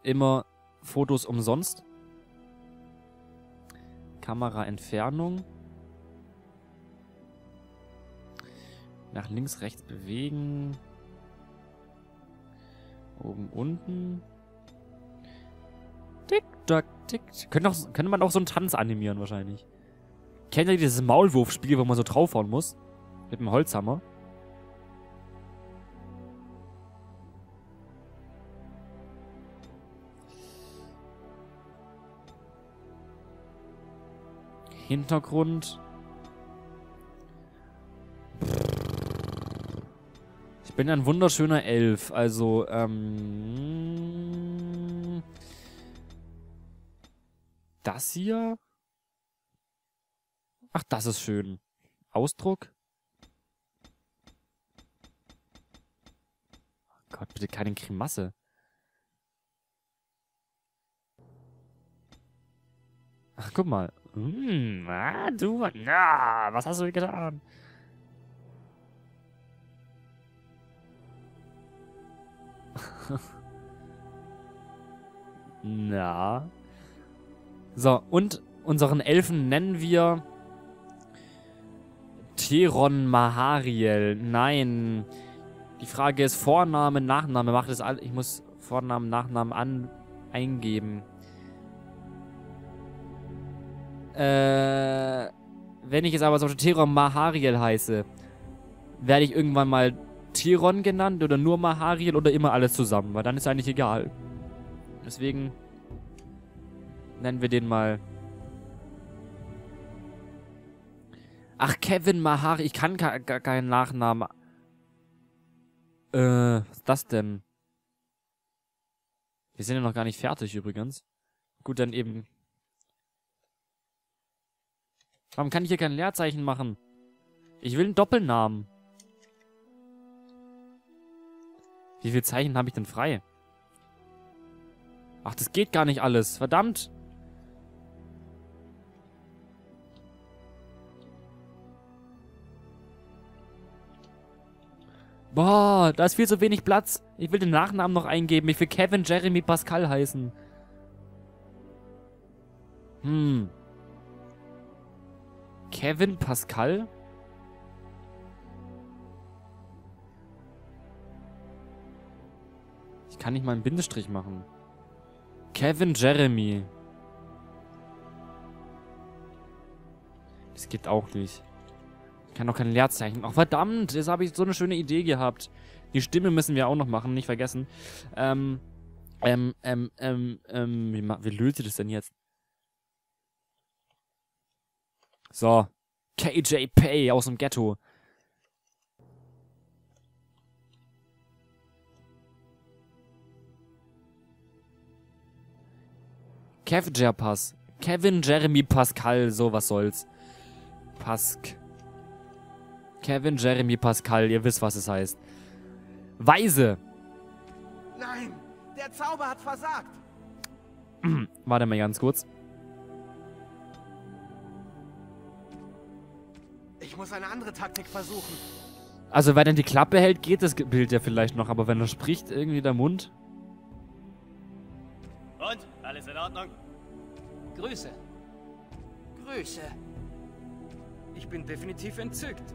Immer Fotos umsonst. Kameraentfernung. Nach links, rechts bewegen. Oben, unten. Tick-Tack, tick. Könnte man auch so einen Tanz animieren wahrscheinlich. Kennt ihr dieses Maulwurfspiel, wo man so draufhauen muss? Mit dem Holzhammer. Hintergrund. Ich bin ein wunderschöner Elf, also das hier? Ach, das ist schön. Ausdruck? Oh Gott, bitte keine Grimasse. Ach, guck mal. Was hast du getan? Na. So, und unseren Elfen nennen wir Theron Mahariel. Nein. Die Frage ist Vorname, Nachname. Macht es alle. Ich muss Vornamen, Nachnamen eingeben. Wenn ich jetzt aber zum Beispiel Theron Mahariel heiße, werde ich irgendwann mal Theron genannt oder nur Mahariel oder immer alles zusammen, weil dann ist eigentlich egal. Deswegen nennen wir den mal. Ach, Kevin Mahariel. Ich kann gar keinen Nachnamen. Was ist das denn? Wir sind ja noch gar nicht fertig übrigens. Gut, dann eben. Warum kann ich hier kein Leerzeichen machen? Ich will einen Doppelnamen. Wie viele Zeichen habe ich denn frei? Ach, das geht gar nicht alles. Verdammt. Boah, da ist viel zu wenig Platz. Ich will den Nachnamen noch eingeben. Ich will Kevin Jeremy Pascal heißen. Kevin Pascal? Ich kann nicht mal einen Bindestrich machen. Kevin Jeremy. Das geht auch nicht. Ich kann doch kein Leerzeichen machen. Oh, verdammt, jetzt habe ich so eine schöne Idee gehabt. Die Stimme müssen wir auch noch machen, nicht vergessen. Wie löst ihr das denn jetzt? So. KJ Pay aus dem Ghetto. Kevin Jeremy Pascal, so was soll's. Kevin Jeremy Pascal, ihr wisst, was es heißt. Weise. Nein, der Zauber hat versagt. Warte mal ganz kurz. Ich muss eine andere Taktik versuchen. Also, wenn er die Klappe hält, geht das Bild ja vielleicht noch, aber wenn er spricht, irgendwie der Mund. Und? Alles in Ordnung? Grüße. Grüße. Ich bin definitiv entzückt.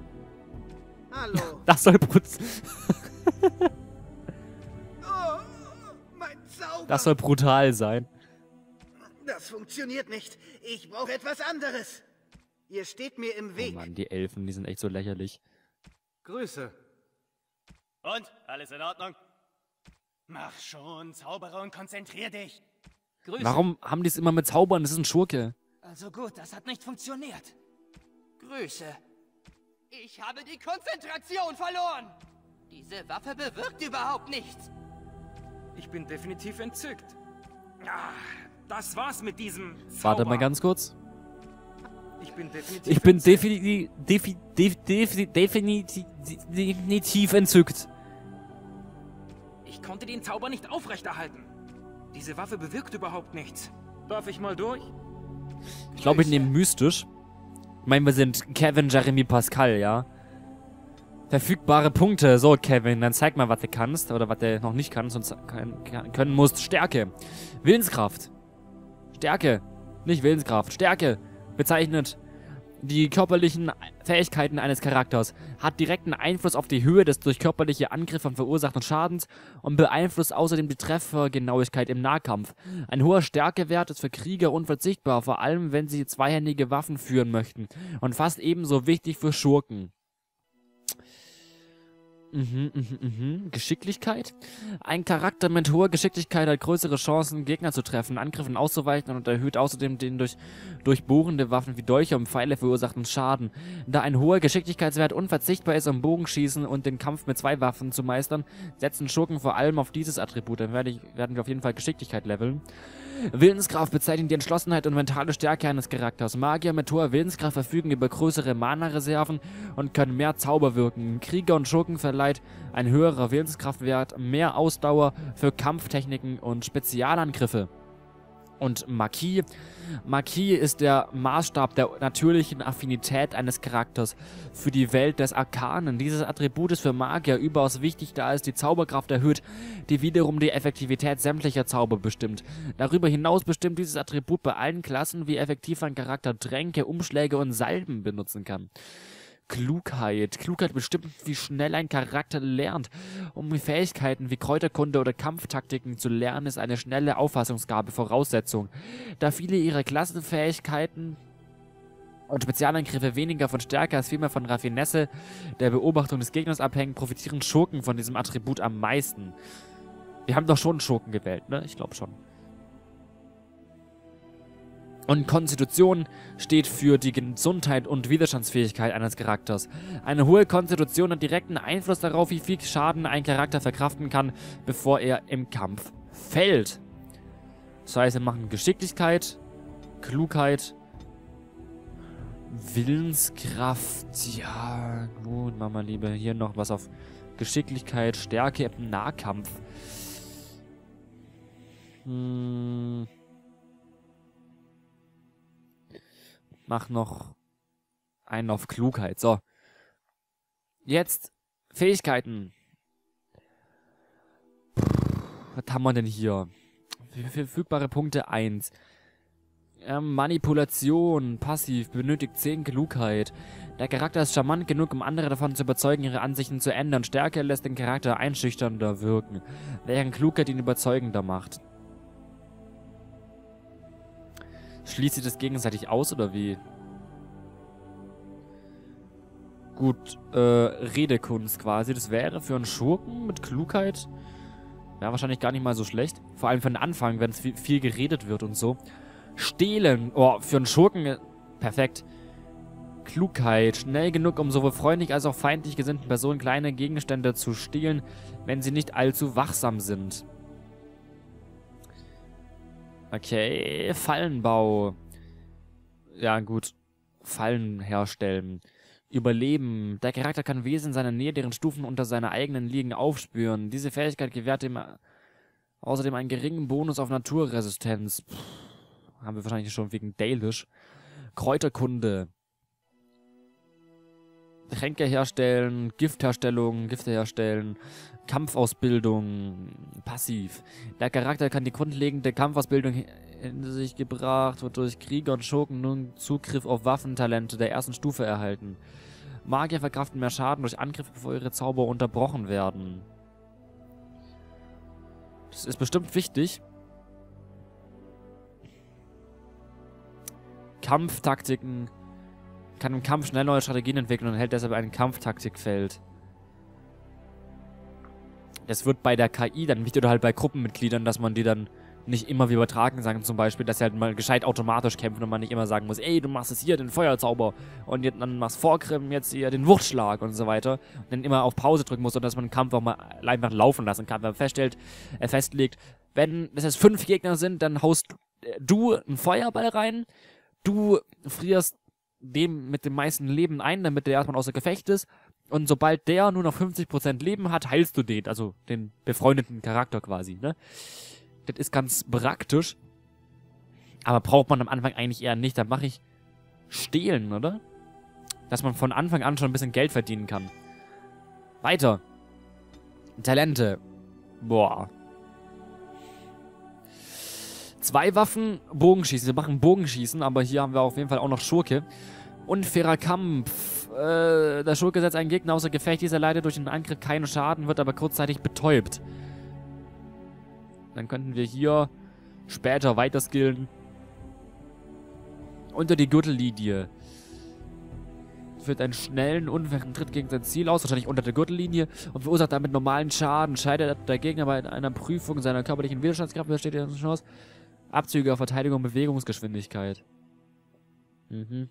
Hallo. Das soll brutal. Das soll brutal sein. Das funktioniert nicht. Ich brauche etwas anderes. Ihr steht mir im Weg. Oh Mann, die Elfen, die sind echt so lächerlich. Grüße. Und? Alles in Ordnung? Mach schon, Zauberer, und konzentrier dich. Grüße. Warum haben die es immer mit Zaubern? Das ist ein Schurke. Also gut, das hat nicht funktioniert. Grüße. Ich habe die Konzentration verloren. Diese Waffe bewirkt überhaupt nichts. Ich bin definitiv entzückt. Ah, das war's mit diesem Zauber. Warte mal ganz kurz. Ich bin definitiv entzückt. Ich konnte den Zauber nicht aufrechterhalten. Diese Waffe bewirkt überhaupt nichts. Darf ich mal durch? Ich glaube, ich nehme mystisch. Ich meine, wir sind Kevin Jeremy Pascal, ja? Verfügbare Punkte. So, Kevin, dann zeig mal, was du kannst. Oder was du noch nicht kannst und können musst. Stärke. Willenskraft. Stärke. Nicht Willenskraft. Stärke. Bezeichnet die körperlichen Fähigkeiten eines Charakters, hat direkten Einfluss auf die Höhe des durch körperliche Angriffe verursachten Schadens und beeinflusst außerdem die Treffergenauigkeit im Nahkampf. Ein hoher Stärkewert ist für Krieger unverzichtbar, vor allem wenn sie zweihändige Waffen führen möchten, und fast ebenso wichtig für Schurken. Geschicklichkeit? Ein Charakter mit hoher Geschicklichkeit hat größere Chancen, Gegner zu treffen, Angriffen auszuweichen und erhöht außerdem den durch bohrende Waffen wie Dolche und Pfeile verursachten Schaden. Da ein hoher Geschicklichkeitswert unverzichtbar ist, um Bogenschießen und den Kampf mit zwei Waffen zu meistern, setzen Schurken vor allem auf dieses Attribut. Dann werden wir auf jeden Fall Geschicklichkeit leveln. Willenskraft bezeichnet die Entschlossenheit und mentale Stärke eines Charakters. Magier mit hoher Willenskraft verfügen über größere Mana-Reserven und können mehr Zauber wirken. Krieger und Schurken verleiht ein höherer Willenskraftwert, mehr Ausdauer für Kampftechniken und Spezialangriffe. Und Marquis. Marquis ist der Maßstab der natürlichen Affinität eines Charakters für die Welt des Arkanen. Dieses Attribut ist für Magier überaus wichtig, da es die Zauberkraft erhöht, die wiederum die Effektivität sämtlicher Zauber bestimmt. Darüber hinaus bestimmt dieses Attribut bei allen Klassen, wie effektiv ein Charakter Tränke, Umschläge und Salben benutzen kann. Klugheit. Klugheit bestimmt, wie schnell ein Charakter lernt. Um Fähigkeiten wie Kräuterkunde oder Kampftaktiken zu lernen, ist eine schnelle Auffassungsgabe Voraussetzung. Da viele ihre Klassenfähigkeiten und Spezialangriffe weniger von Stärke als vielmehr von Raffinesse der Beobachtung des Gegners abhängen, profitieren Schurken von diesem Attribut am meisten. Wir haben doch schon Schurken gewählt, ne? Ich glaube schon. Und Konstitution steht für die Gesundheit und Widerstandsfähigkeit eines Charakters. Eine hohe Konstitution hat direkten Einfluss darauf, wie viel Schaden ein Charakter verkraften kann, bevor er im Kampf fällt. Das heißt, wir machen Geschicklichkeit, Klugheit, Willenskraft. Ja, gut, machen wir lieber hier noch was auf Geschicklichkeit, Stärke im Nahkampf. Mach noch einen auf Klugheit. So. Jetzt Fähigkeiten. Was haben wir denn hier? Verfügbare Punkte 1. Manipulation. Passiv. Benötigt 10 Klugheit. Der Charakter ist charmant genug, um andere davon zu überzeugen, ihre Ansichten zu ändern. Stärke lässt den Charakter einschüchternder wirken, während Klugheit ihn überzeugender macht. Schließt sie das gegenseitig aus, oder wie? Gut, Redekunst quasi. Das wäre für einen Schurken mit Klugheit ja wahrscheinlich gar nicht mal so schlecht. Vor allem für den Anfang, wenn es viel geredet wird und so. Stehlen. Oh, für einen Schurken perfekt. Klugheit. Schnell genug, um sowohl freundlich als auch feindlich gesinnten Personen kleine Gegenstände zu stehlen, wenn sie nicht allzu wachsam sind. Okay, Fallenbau. Ja, gut. Fallen herstellen. Überleben. Der Charakter kann Wesen in seiner Nähe, deren Stufen unter seiner eigenen liegen, aufspüren. Diese Fähigkeit gewährt ihm außerdem einen geringen Bonus auf Naturresistenz. Pff, haben wir wahrscheinlich schon wegen Dalish. Kräuterkunde. Tränke herstellen, Giftherstellung, Gifte herstellen, Kampfausbildung, passiv. Der Charakter kann die grundlegende Kampfausbildung in sich gebracht, wodurch Krieger und Schurken nun Zugriff auf Waffentalente der ersten Stufe erhalten. Magier verkraften mehr Schaden durch Angriffe, bevor ihre Zauber unterbrochen werden. Das ist bestimmt wichtig. Kampftaktiken. Kann im Kampf schnell neue Strategien entwickeln und hält deshalb ein Kampftaktikfeld. Das wird bei der KI dann wichtig oder halt bei Gruppenmitgliedern, dass man die dann nicht immer wie übertragen sagen, zum Beispiel, dass sie halt mal gescheit automatisch kämpfen und man nicht immer sagen muss, ey, du machst es hier, den Feuerzauber und jetzt, dann machst Vorgrimm, jetzt hier den Wuchtschlag und so weiter. Und dann immer auf Pause drücken muss und dass man den Kampf auch mal einfach laufen lassen kann, wenn man festlegt, wenn es jetzt 5 Gegner sind, dann haust du einen Feuerball rein, du frierst dem mit dem meisten Leben ein, damit der erstmal außer Gefecht ist. Und sobald der nur noch 50% Leben hat, heilst du den. Also den befreundeten Charakter quasi, ne? Das ist ganz praktisch. Aber braucht man am Anfang eigentlich eher nicht. Dann mache ich Stehlen, oder? Dass man von Anfang an schon ein bisschen Geld verdienen kann. Weiter. Talente. Boah. 2 Waffen, Bogenschießen. Wir machen Bogenschießen, aber hier haben wir auf jeden Fall auch noch Schurke. Unfairer Kampf. Der Schurke setzt einen Gegner außer Gefecht. Dieser leidet durch den Angriff keinen Schaden, wird aber kurzzeitig betäubt. Dann könnten wir hier später weiter skillen. Unter die Gürtellinie. Führt einen schnellen, unfairen Tritt gegen sein Ziel aus, wahrscheinlich unter der Gürtellinie, und verursacht damit normalen Schaden. Scheitert der Gegner bei einer Prüfung seiner körperlichen Widerstandskraft, besteht die Chance. Abzüge, Verteidigung, Bewegungsgeschwindigkeit. Mhm.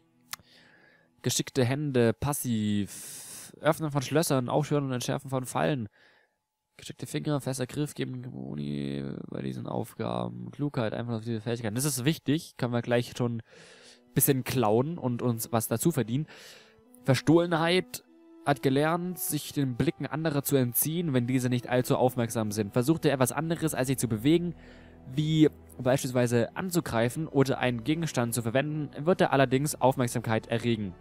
Geschickte Hände, passiv. Öffnen von Schlössern, Aufschwören und Entschärfen von Fallen. Geschickte Finger, fester Griff, geben Boni bei diesen Aufgaben. Klugheit, einfach auf diese Fähigkeiten. Das ist wichtig, können wir gleich schon ein bisschen klauen und uns was dazu verdienen. Verstohlenheit hat gelernt, sich den Blicken anderer zu entziehen, wenn diese nicht allzu aufmerksam sind. Versucht er etwas anderes, als sich zu bewegen, wie beispielsweise anzugreifen oder einen Gegenstand zu verwenden, wird er allerdings Aufmerksamkeit erregen.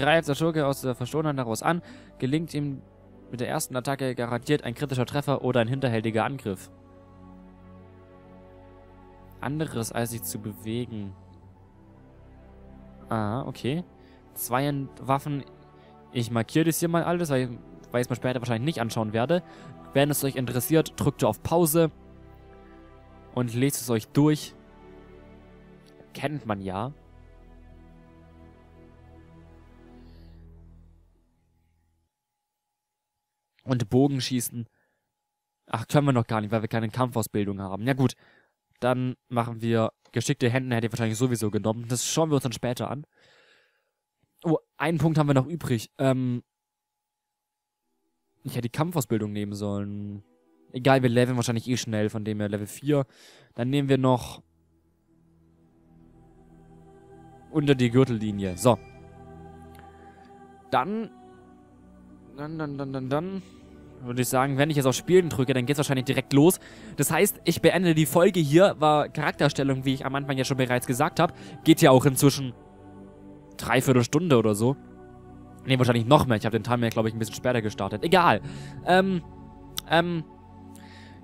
Greift der Schurke aus der Verstohlenheit heraus an, gelingt ihm mit der ersten Attacke garantiert ein kritischer Treffer oder ein hinterhältiger Angriff. Anderes als sich zu bewegen. Ah, okay. 2 Waffen. Ich markiere das hier mal alles, weil ich es mir später wahrscheinlich nicht anschauen werde. Wenn es euch interessiert, drückt auf Pause und lest es euch durch. Kennt man ja. Und Bogenschießen. Ach, können wir noch gar nicht, weil wir keine Kampfausbildung haben. Ja gut, dann machen wir geschickte Hände, hätte ich wahrscheinlich sowieso genommen. Das schauen wir uns dann später an. Oh, einen Punkt haben wir noch übrig. Ich hätte die Kampfausbildung nehmen sollen. Egal, wir leveln wahrscheinlich eh schnell, von dem her Level 4. Dann nehmen wir noch unter die Gürtellinie. So. Dann würde ich sagen, wenn ich jetzt auf Spielen drücke, dann geht es wahrscheinlich direkt los. Das heißt, ich beende die Folge hier, war Charakterstellung, wie ich am Anfang ja schon bereits gesagt habe. Geht ja auch inzwischen 3/4 Stunde oder so. Ne, wahrscheinlich noch mehr. Ich habe den Timer, glaube ich, ein bisschen später gestartet. Egal.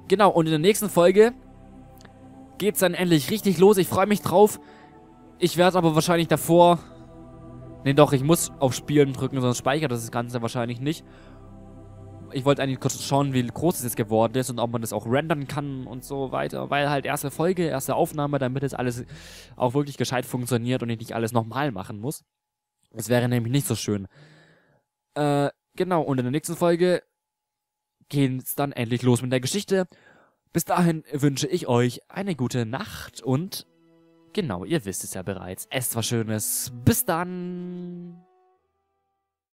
Genau, und in der nächsten Folge geht es dann endlich richtig los. Ich freue mich drauf. Ich werde aber wahrscheinlich davor... Ne, doch, ich muss auf Spielen drücken, sonst speichert das Ganze wahrscheinlich nicht. Ich wollte eigentlich kurz schauen, wie groß es jetzt geworden ist und ob man das auch rendern kann und so weiter. Weil halt erste Folge, erste Aufnahme, damit das alles auch wirklich gescheit funktioniert und ich nicht alles nochmal machen muss. Das wäre nämlich nicht so schön. Genau, und in der nächsten Folge geht's dann endlich los mit der Geschichte. Bis dahin wünsche ich euch eine gute Nacht und... Genau, ihr wisst es ja bereits. Esst was Schönes. Bis dann!